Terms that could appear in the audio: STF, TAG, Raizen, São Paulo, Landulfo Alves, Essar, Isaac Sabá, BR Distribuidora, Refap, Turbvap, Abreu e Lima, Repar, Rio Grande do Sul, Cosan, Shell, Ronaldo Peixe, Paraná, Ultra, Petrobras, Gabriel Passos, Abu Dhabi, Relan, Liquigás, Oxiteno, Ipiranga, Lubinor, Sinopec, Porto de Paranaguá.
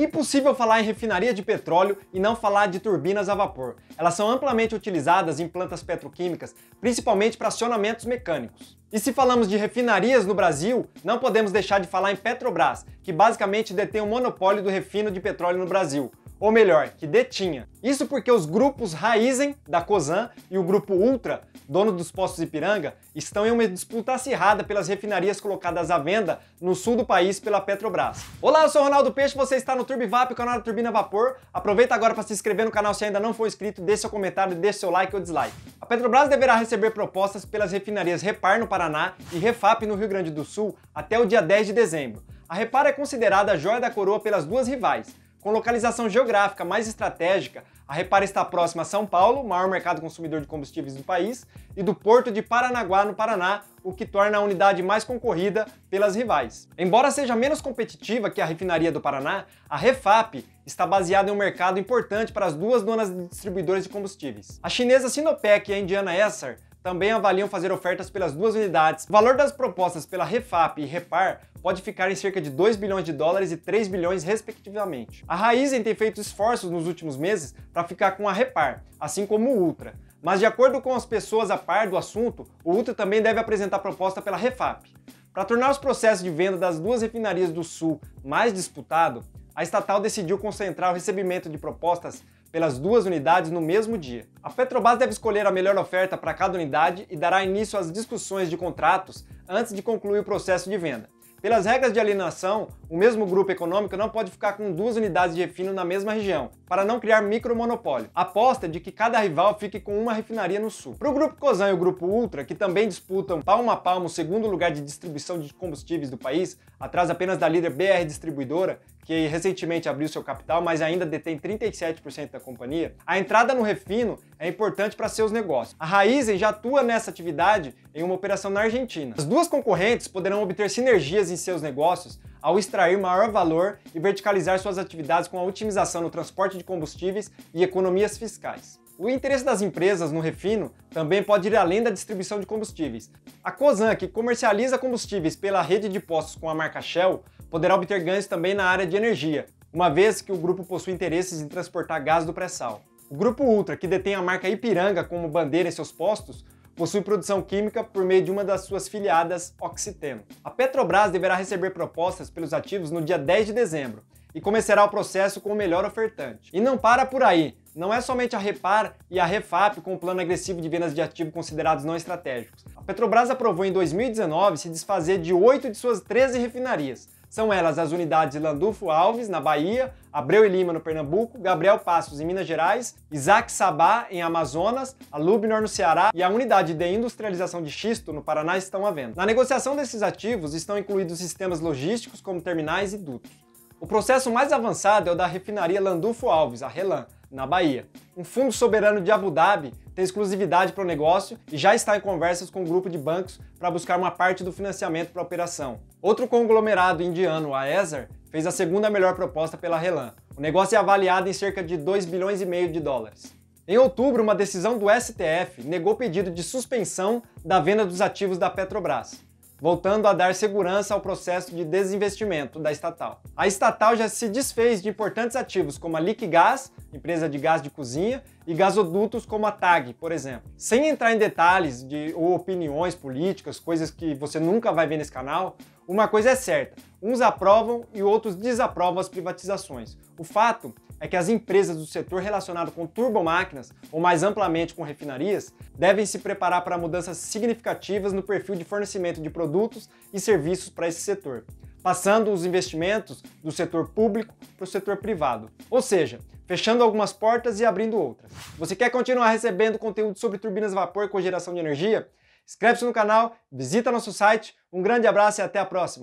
Impossível falar em refinaria de petróleo e não falar de turbinas a vapor. Elas são amplamente utilizadas em plantas petroquímicas, principalmente para acionamentos mecânicos. E se falamos de refinarias no Brasil, não podemos deixar de falar em Petrobras, que basicamente detém o monopólio do refino de petróleo no Brasil. Ou melhor, que detinha. Isso porque os grupos Raizen, da Cosan, e o grupo Ultra, dono dos postos Ipiranga, estão em uma disputa acirrada pelas refinarias colocadas à venda no sul do país pela Petrobras. Olá, eu sou o Ronaldo Peixe, você está no Turbvap, o canal da Turbina Vapor. Aproveita agora para se inscrever no canal se ainda não for inscrito, deixe seu comentário, deixe seu like ou dislike. A Petrobras deverá receber propostas pelas refinarias Repar, no Paraná, e Refap, no Rio Grande do Sul, até o dia 10 de dezembro. A Repar é considerada a joia da coroa pelas duas rivais. Com localização geográfica mais estratégica, a Repar está próxima a São Paulo, maior mercado consumidor de combustíveis do país, e do Porto de Paranaguá, no Paraná, o que torna a unidade mais concorrida pelas rivais. Embora seja menos competitiva que a refinaria do Paraná, a Refap está baseada em um mercado importante para as duas donas de distribuidores de combustíveis. A chinesa Sinopec e a indiana Essar também avaliam fazer ofertas pelas duas unidades. O valor das propostas pela Refap e Repar pode ficar em cerca de 2 bilhões de dólares e 3 bilhões, respectivamente. A Raizen tem feito esforços nos últimos meses para ficar com a Repar, assim como o Ultra. Mas, de acordo com as pessoas a par do assunto, o Ultra também deve apresentar proposta pela Refap. Para tornar os processos de venda das duas refinarias do Sul mais disputado, a estatal decidiu concentrar o recebimento de propostas pelas duas unidades no mesmo dia. A Petrobras deve escolher a melhor oferta para cada unidade e dará início às discussões de contratos antes de concluir o processo de venda. Pelas regras de alienação, o mesmo grupo econômico não pode ficar com duas unidades de refino na mesma região, para não criar micromonopólio. A aposta é de que cada rival fique com uma refinaria no sul. Para o grupo Cosan e o grupo Ultra, que também disputam palmo a palmo o segundo lugar de distribuição de combustíveis do país, atrás apenas da líder BR Distribuidora, que recentemente abriu seu capital, mas ainda detém 37% da companhia, a entrada no refino é importante para seus negócios. A Raizen já atua nessa atividade em uma operação na Argentina. As duas concorrentes poderão obter sinergias em seus negócios ao extrair maior valor e verticalizar suas atividades com a otimização no transporte de combustíveis e economias fiscais. O interesse das empresas no refino também pode ir além da distribuição de combustíveis. A Cosan, que comercializa combustíveis pela rede de postos com a marca Shell, poderá obter ganhos também na área de energia, uma vez que o grupo possui interesses em transportar gás do pré-sal. O grupo Ultra, que detém a marca Ipiranga como bandeira em seus postos, possui produção química por meio de uma das suas filiadas, Oxiteno. A Petrobras deverá receber propostas pelos ativos no dia 10 de dezembro e começará o processo com o melhor ofertante. E não para por aí. Não é somente a Repar e a Refap com um plano agressivo de vendas de ativos considerados não estratégicos. A Petrobras aprovou em 2019 se desfazer de 8 de suas 13 refinarias. São elas as unidades Landulfo Alves, na Bahia, Abreu e Lima, no Pernambuco, Gabriel Passos, em Minas Gerais, Isaac Sabá, em Amazonas, a Lubinor, no Ceará, e a unidade de industrialização de xisto, no Paraná, estão à venda. Na negociação desses ativos estão incluídos sistemas logísticos, como terminais e dutos. O processo mais avançado é o da refinaria Landulfo Alves, a Relan, na Bahia. Um fundo soberano de Abu Dhabi tem exclusividade para o negócio e já está em conversas com um grupo de bancos para buscar uma parte do financiamento para a operação. Outro conglomerado indiano, a Essar, fez a segunda melhor proposta pela Relan. O negócio é avaliado em cerca de 2 bilhões e meio de dólares. Em outubro, uma decisão do STF negou pedido de suspensão da venda dos ativos da Petrobras, voltando a dar segurança ao processo de desinvestimento da estatal. A estatal já se desfez de importantes ativos como a Liquigás, empresa de gás de cozinha, e gasodutos como a TAG, por exemplo. Sem entrar em detalhes ou opiniões políticas, coisas que você nunca vai ver nesse canal, uma coisa é certa, uns aprovam e outros desaprovam as privatizações. O fato é que as empresas do setor relacionado com turbomáquinas, ou mais amplamente com refinarias, devem se preparar para mudanças significativas no perfil de fornecimento de produtos e serviços para esse setor, passando os investimentos do setor público para o setor privado. Ou seja, fechando algumas portas e abrindo outras. Você quer continuar recebendo conteúdo sobre turbinas a vapor com geração de energia? Inscreve-se no canal, visita nosso site, um grande abraço e até a próxima!